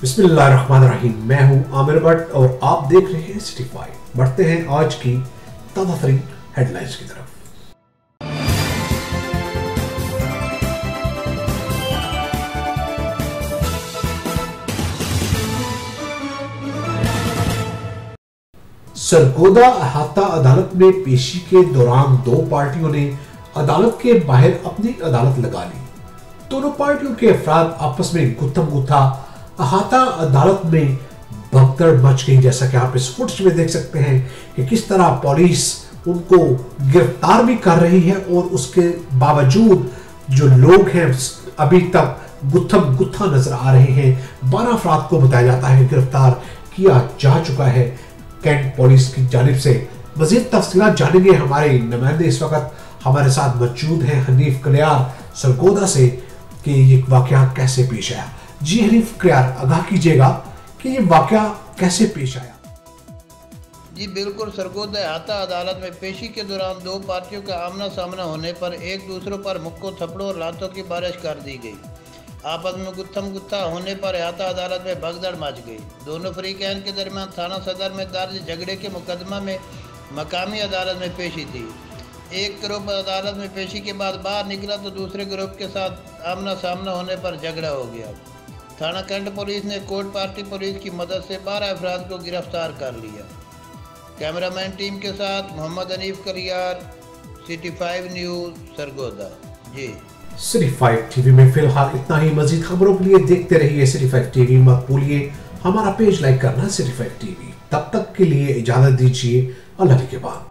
बिस्मिल्लाहिर्रहमानिर्रहीम, मैं हूं आमिर भट्ट और आप देख रहे हैं सिटी फाइव। बढ़ते हैं आज की ताज़ा तरीन हेडलाइंस की तरफ। सरगोदा अहाता अदालत में पेशी के दौरान दो पार्टियों ने अदालत के बाहर अपनी अदालत लगा ली। दोनों पार्टियों के अफराद आपस में गुत्थम गुत्था अहाता अदालत में भगदड़ मच गई, जैसा कि आप इस फुटेज में देख सकते हैं कि किस तरह पुलिस उनको गिरफ्तार भी कर रही है और उसके बावजूद जो लोग हैं अभी तक गुत्थम गुत्था नजर आ रहे हैं। 12 अफराद को बताया जाता है गिरफ्तार किया जा चुका है कैंट पुलिस की जानिब से। मजीद तफसीलात जानेंगे, हमारे नुमाइंदे इस वक्त हमारे साथ मौजूद हैं हनीफ कल्यार सरगोदा से कि ये वाकया कैसे पेश आया। जी हनीफ कल्यार, आगाह कीजिएगा कि ये वाकया कैसे पेश आया। जी बिल्कुल, सरगोदा अहाता अदालत में पेशी के दौरान दो पार्टियों का आमना सामना होने पर एक दूसरे पर मुक्कों, थप्पड़ों और लातों की बारिश कर दी गई। आपस में गुत्थम गुत्था होने पर अहाता अदालत में भगदड़ मच गई। दोनों फ्रीकैन के दरमियान थाना सदर में दर्ज झगड़े के मुकदमा में मकामी अदालत में पेशी थी। एक ग्रुप अदालत में पेशी के बाद बाहर निकला तो दूसरे ग्रुप के साथ आमना सामना होने पर झगड़ा हो गया। थाना कैंट पुलिस ने कोर्ट पार्टी पुलिस की मदद से 12 अफराद को गिरफ्तार कर लिया। कैमरामैन टीम के साथ Mohammad Hanif Kalyar, city five news Sargodha. जी सिटी फाइव टीवी में फिलहाल इतना ही। मजीद खबरों के लिए देखते रहिए सिटी फाइव टीवी। मत भूलिए हमारा पेज लाइक करना सिटी फाइव टीवी। तब तक के लिए इजाजत दीजिए, अल्लाह के बाद।